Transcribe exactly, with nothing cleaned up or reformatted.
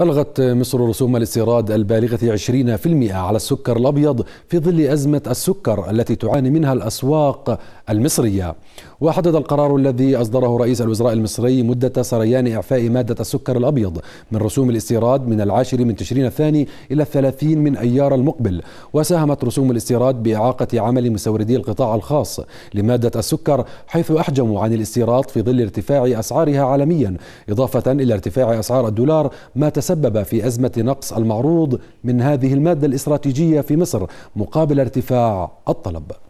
ألغت مصر رسوم الاستيراد البالغة عشرين بالمئة على السكر الأبيض في ظل أزمة السكر التي تعاني منها الأسواق المصرية. وحدد القرار الذي أصدره رئيس الوزراء المصري مدة سريان إعفاء مادة السكر الأبيض من رسوم الاستيراد من العاشر من تشرين الثاني إلى الثلاثين من أيار المقبل. وساهمت رسوم الاستيراد بإعاقة عمل مستوردي القطاع الخاص لمادة السكر، حيث أحجموا عن الاستيراد في ظل ارتفاع أسعارها عالميا، إضافة إلى ارتفاع أسعار الدولار، ما تسبب في أزمة نقص المعروض من هذه المادة الاستراتيجية في مصر مقابل ارتفاع الطلب.